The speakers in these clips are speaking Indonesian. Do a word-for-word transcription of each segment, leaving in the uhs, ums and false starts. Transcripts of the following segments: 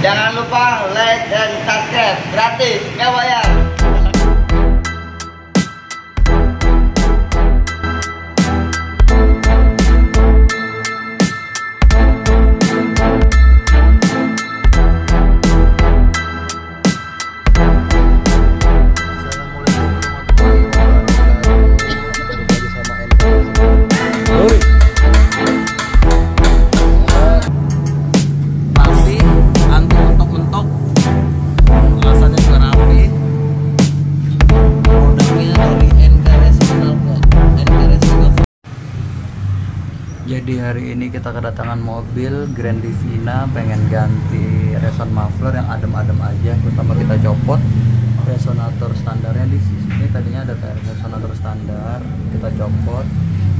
Jangan lupa like dan subscribe, gratis, nggak bayar. Jadi hari ini kita kedatangan mobil Grand Livina, pengen ganti reson muffler yang adem-adem aja. Pertama kita copot resonator standarnya. Di sini tadinya ada resonator standar, kita copot,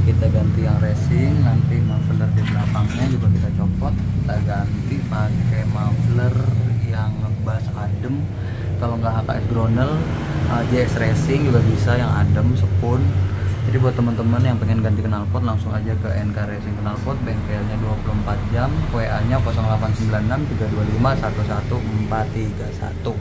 kita ganti yang racing. Nanti muffler di belakangnya juga kita copot, kita ganti pakai muffler yang ngebas adem. Kalau nggak H K S Groundel, J S Racing juga bisa yang adem, spoon. Jadi buat teman-teman yang pengen ganti knalpot, langsung aja ke N K Racing Knalpot, bengkelnya dua puluh empat jam, W A-nya nol delapan sembilan enam tiga dua lima satu satu empat tiga satu.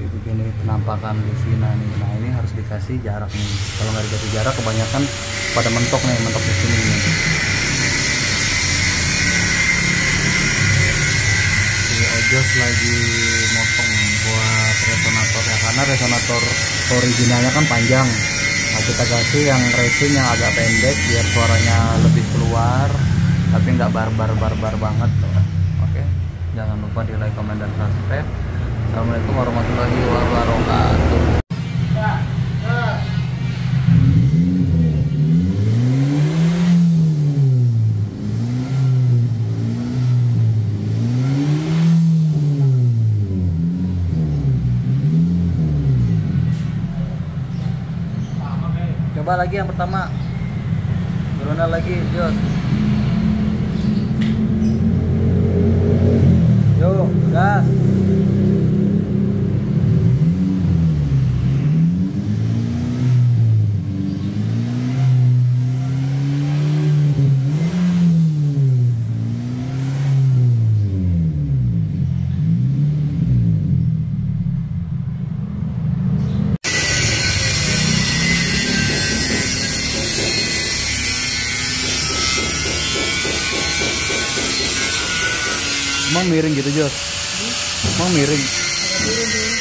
Jadi begini penampakan Livina nih. Nah, ini harus dikasih jarak nih. Kalau nggak dikasih jarak, kebanyakan pada mentok nih, mentok di sini nih. Jadi ojos lagi motong buat resonator ya, karena resonator originalnya kan panjang. Nah, kita kasih yang racing yang agak pendek biar suaranya lebih keluar tapi nggak barbar-barbar banget. Oke, jangan lupa di like, comment, dan subscribe. Assalamualaikum warahmatullahi wabarakatuh. Coba lagi yang pertama, Corona lagi, Jos. Yuk, gas. Emang miring gitu, Jos? Emang miring?